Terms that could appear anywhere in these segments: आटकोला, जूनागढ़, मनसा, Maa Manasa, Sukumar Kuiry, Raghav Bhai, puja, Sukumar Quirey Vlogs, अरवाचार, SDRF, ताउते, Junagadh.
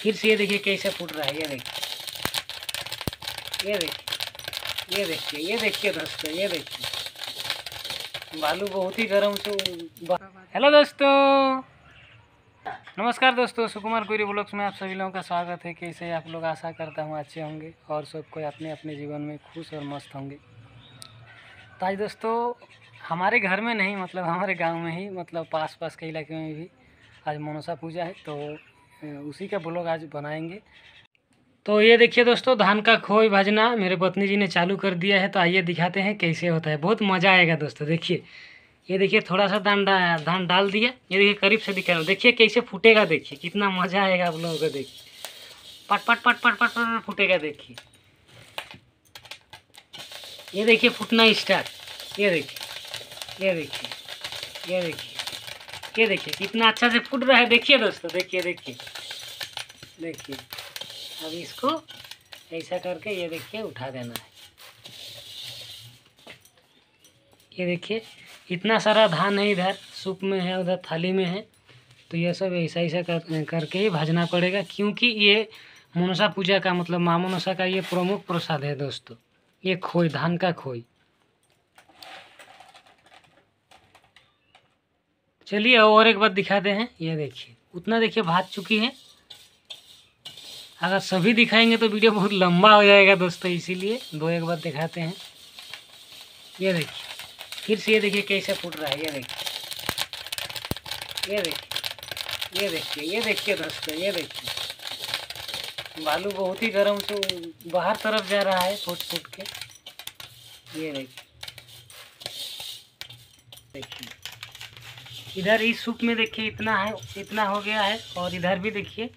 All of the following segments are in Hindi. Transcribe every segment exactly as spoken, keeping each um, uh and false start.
फिर से ये देखिए कैसे फूट रहा है। ये देखिए ये देखिए ये देखिए ये देखिए दोस्तों, ये देखिए बालू बहुत ही गर्म से। हेलो दोस्तों, नमस्कार दोस्तों, सुकुमार कुइरी व्लॉग्स में आप सभी लोगों का स्वागत है। कैसे आप लोग, आशा करता हूँ अच्छे होंगे और सब कोई अपने अपने जीवन में खुश और मस्त होंगे। तो आज दोस्तों हमारे घर में नहीं, मतलब हमारे गाँव में ही, मतलब पास पास के इलाके में भी आज मनसा पूजा है, तो उसी का ब्लॉग आज बनाएंगे। तो ये देखिए दोस्तों, धान का खोई भाजना मेरे पत्नी जी ने चालू कर दिया है। तो आइए दिखाते हैं कैसे होता है, बहुत मज़ा आएगा दोस्तों। देखिए ये देखिए, थोड़ा सा धान धान डाल दिया। ये देखिए करीब से दिखा रहा हूँ, देखिए कैसे फूटेगा। देखिए कितना मज़ा आएगा आप लोगों को। देखिए पट पट पट पट पट पट फूटेगा। देखिए ये देखिए फूटना स्टार्ट। ये देखिए ये देखिए ये देखिए ये देखिए कितना अच्छा से फूट रहा है। देखिए दोस्तों, देखिए देखिए देखिए अब इसको ऐसा करके ये देखिए उठा देना है। ये देखिए इतना सारा धान है, इधर सूप में है, उधर थाली में है। तो ये सब ऐसा ऐसा कर, करके ही भाजना पड़ेगा, क्योंकि ये मनसा पूजा का, मतलब माँ मनसा का ये प्रमुख प्रसाद है दोस्तों, ये खोई, धान का खोई। चलिए और एक बार दिखाते हैं। ये देखिए उतना देखिए भाग चुकी है। अगर सभी दिखाएंगे तो वीडियो बहुत लंबा हो जाएगा दोस्तों, इसीलिए दो एक बार दिखाते हैं। ये देखिए फिर से ये देखिए कैसे फूट रहा है। ये देखिए ये देखिए ये देखिए ये देखिए दोस्तों, ये देखिए बालू बहुत ही गर्म से बाहर तरफ जा रहा है फूट फूट के। ये देखिए देखिए इधर इस सूप में देखिए इतना है, इतना हो गया है। और इधर भी देखिए,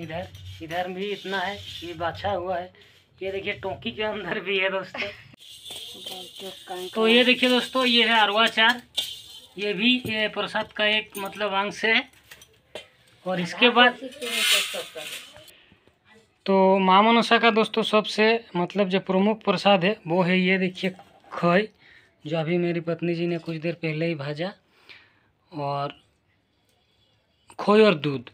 इधर इधर भी इतना है, ये बाछा हुआ है। ये देखिए टोंकी के अंदर भी है दोस्तों। तो ये देखिए दोस्तों, ये है अरवा चार, ये भी ये प्रसाद का एक मतलब अंश है। और इसके बाद तो माँ मनसा का दोस्तों सबसे मतलब जो प्रमुख प्रसाद है वो है ये देखिए खोई, जो अभी मेरी पत्नी जी ने कुछ देर पहले ही भाजा, और खोई और दूध।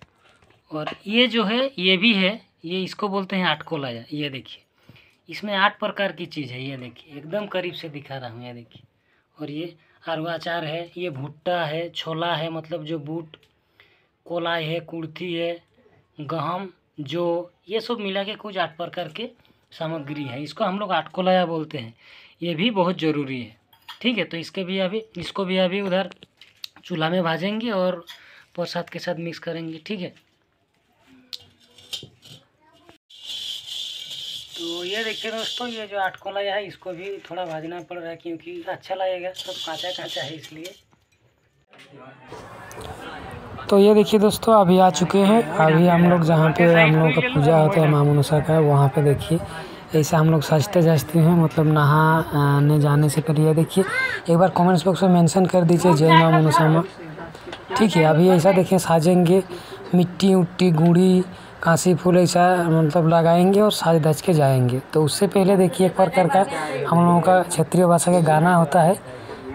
और ये जो है ये भी है, ये इसको बोलते हैं आटकोला। ये देखिए इसमें आठ प्रकार की चीज़ है। ये देखिए एकदम करीब से दिखा रहा हूँ। ये देखिए, और ये अरवाचार है, ये भुट्टा है, छोला है, मतलब जो बूट, कोलाई है, कुर्थी है, गहम, जो ये सब मिला के कुछ आठ प्रकार के सामग्री है। इसको हम लोग आटकोला बोलते हैं। ये भी बहुत ज़रूरी है, ठीक है। तो इसके भी अभी इसको भी अभी उधर चूल्हा में भाजेंगे और प्रसाद के साथ मिक्स करेंगे, ठीक है। तो ये देखिए दोस्तों, ये जो आटकोला है इसको भी थोड़ा भाजना पड़ रहा है, क्योंकि अच्छा लगेगा, सब कांचा कांचा है इसलिए। तो ये देखिए दोस्तों, अभी आ चुके हैं। अभी हम लोग जहाँ पे हम लोग का पूजा होता है माँ मनसा का, वहाँ पे देखिए ऐसा हम लोग सजते सजते हैं, मतलब नहाने जाने से पहले। देखिए एक बार कमेंट्स बॉक्स में मेंशन कर दीजिए जय माँ मनसा माँ, ठीक है। अभी ऐसा देखिए साजेंगे, मिट्टी उट्टी गुड़ी कांसी फूल ऐसा मतलब लगाएंगे और साज धज के जाएंगे। तो उससे पहले देखिए एक प्रकार का हम लोगों का क्षेत्रीय भाषा का गाना होता है,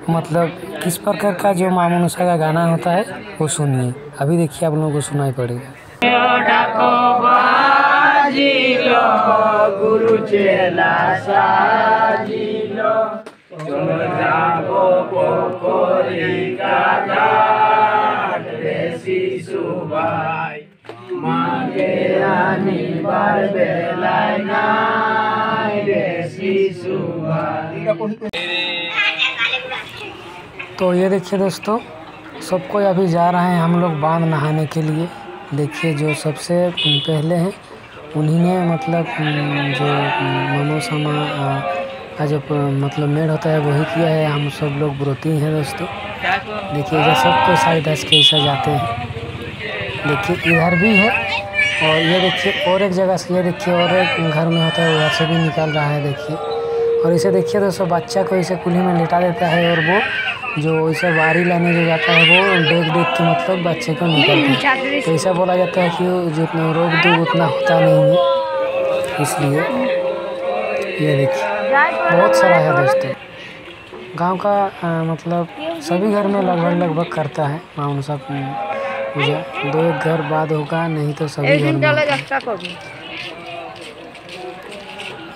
मतलब किस प्रकार का जो माँ मनसा का गाना होता है वो सुनिए। अभी देखिए आप लोगों को सुनाई पड़ेगा। गुरु चेला साजिलो मागे आनी बार बेलाना तो ये देखिए दोस्तों, सबको अभी जा रहे हैं हम लोग बांध नहाने के लिए। देखिए जो सबसे पहले हैं उन्हीं ने मतलब जो मनसा माँ जो मतलब मेड होता है वही किया है। हम सब लोग व्रती हैं दोस्तों। देखिए इधर सबको साइड दस के ऐसा जाते हैं। देखिए इधर भी है, और ये देखिए और एक जगह से, ये देखिए और एक घर में होता है, उधर से भी निकल रहा है। देखिए और इसे देखिए दोस्तों, बच्चा को इसे कुल्ही में लेटा देता है, और वो जो इसे बारी लाने जो जाता है वो देख देख के मतलब बच्चे को निकलता है। तो ऐसा बोला जाता है कि जितना रोक दो उतना होता नहीं है, इसलिए। ये देखिए बहुत सारा है दोस्तों। गांव का आ, मतलब सभी घर में लगभग लगभग करता है माँ मनसा दो घर बाद होगा, नहीं तो सभी घर में।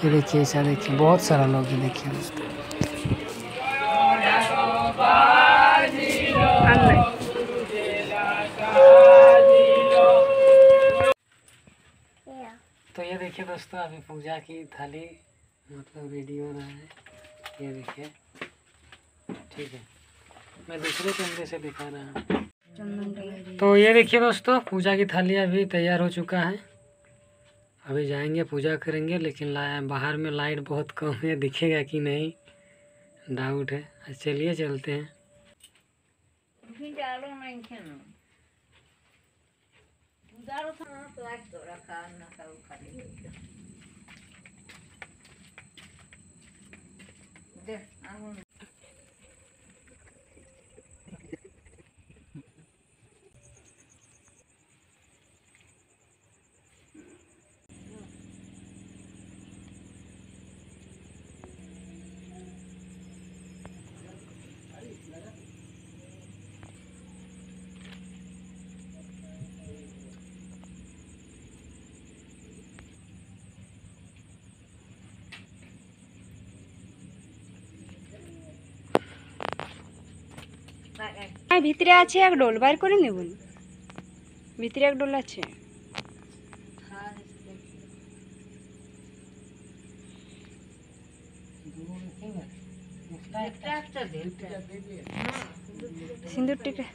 ये देखिए, ऐसा देखिए बहुत सारा लोग है। देखिए तो ये देखिए दोस्तों, अभी पूजा की थाली मतलब रेडी हो रहा है। ये देखिए, ठीक है, मैं दूसरे कैमरे से दिखा रहा हूँ। तो ये देखिए दोस्तों, पूजा की थाली अभी तैयार हो चुका है। अभी जाएंगे पूजा करेंगे, लेकिन लाया बाहर में लाइट बहुत कम है, दिखेगा कि नहीं डाउट है। चलिए चलते हैं। ভিতরে আছে এক ডোল, বাইরে করে নেব। ভিতরে এক ডোল আছে। সিন্দুর টিকা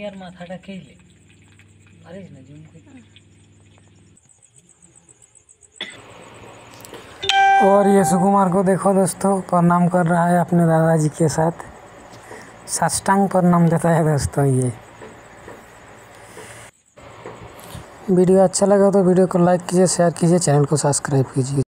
यार माथा ढके ले, अरे ना जूम को। और ये सुकुमार को देखो दोस्तों, प्रणाम कर रहा है अपने दादाजी के साथ, साष्टांग प्रणाम देता है दोस्तों। ये वीडियो अच्छा लगा तो वीडियो को लाइक कीजिए, शेयर कीजिए, चैनल को सब्सक्राइब कीजिए।